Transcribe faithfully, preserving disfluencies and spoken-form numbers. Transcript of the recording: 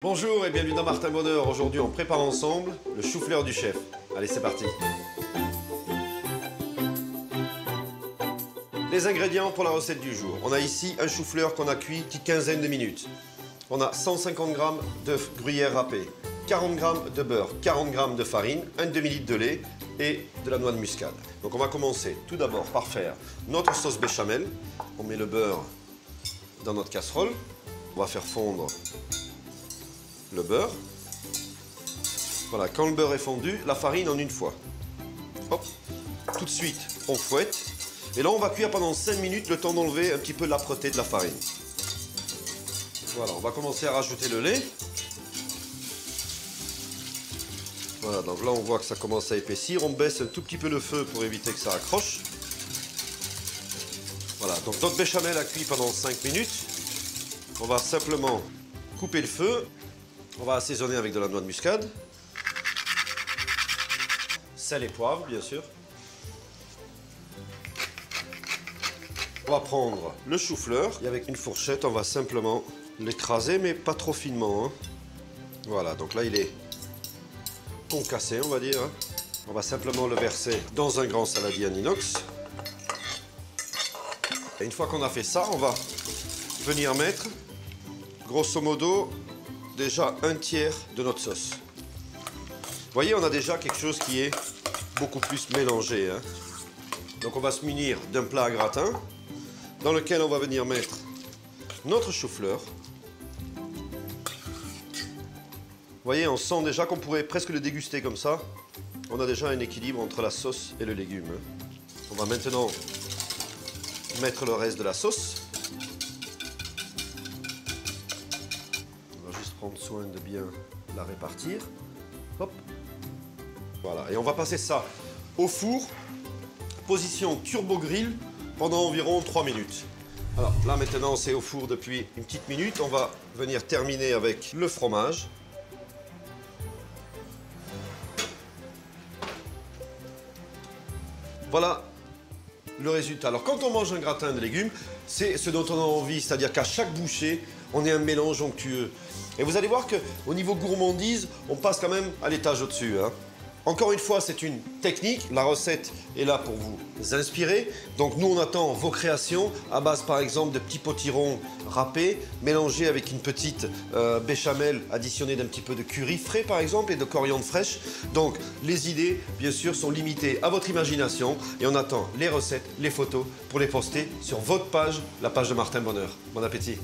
Bonjour et bienvenue dans Martin Bonheur. Aujourd'hui on prépare ensemble le chou-fleur du chef. Allez, c'est parti. Les ingrédients pour la recette du jour. On a ici un chou-fleur qu'on a cuit une quinzaine de minutes. On a cent cinquante grammes d'œufs gruyère râpés, quarante grammes de beurre, quarante grammes de farine, un demi-litre de lait et de la noix de muscade. Donc on va commencer tout d'abord par faire notre sauce béchamel. On met le beurre dans notre casserole. On va faire fondre le beurre. Voilà, quand le beurre est fondu, la farine en une fois. Hop, tout de suite, on fouette. Et là, on va cuire pendant cinq minutes, le temps d'enlever un petit peu l'âpreté de la farine. Voilà, on va commencer à rajouter le lait. Voilà, donc là, on voit que ça commence à épaissir. On baisse un tout petit peu le feu pour éviter que ça accroche. Voilà, donc notre béchamel a cuit pendant cinq minutes. On va simplement couper le feu. On va assaisonner avec de la noix de muscade, sel et poivre, bien sûr. On va prendre le chou-fleur et avec une fourchette, on va simplement l'écraser, mais pas trop finement, hein. Voilà, donc là, il est concassé, on va dire. On va simplement le verser dans un grand saladier en inox. Et une fois qu'on a fait ça, on va venir mettre, grosso modo, déjà un tiers de notre sauce. Vous voyez, on a déjà quelque chose qui est beaucoup plus mélangé, hein. Donc on va se munir d'un plat à gratin dans lequel on va venir mettre notre chou-fleur. Vous voyez, on sent déjà qu'on pourrait presque le déguster comme ça. On a déjà un équilibre entre la sauce et le légume. On va maintenant mettre le reste de la sauce. Prendre soin de bien la répartir. Hop. Voilà, et on va passer ça au four, position turbo grill, pendant environ trois minutes. Alors là maintenant c'est au four depuis une petite minute, on va venir terminer avec le fromage. Voilà le résultat. Alors quand on mange un gratin de légumes, c'est ce dont on a envie, c'est-à-dire qu'à chaque bouchée, on est un mélange onctueux. Et vous allez voir qu'au niveau gourmandise, on passe quand même à l'étage au-dessus, hein. Encore une fois, c'est une technique. La recette est là pour vous inspirer. Donc nous, on attend vos créations à base, par exemple, de petits potirons râpés, mélangés avec une petite euh, béchamel additionnée d'un petit peu de curry frais, par exemple, et de coriandre fraîche. Donc les idées, bien sûr, sont limitées à votre imagination. Et on attend les recettes, les photos pour les poster sur votre page, la page de Martin Bonheur. Bon appétit.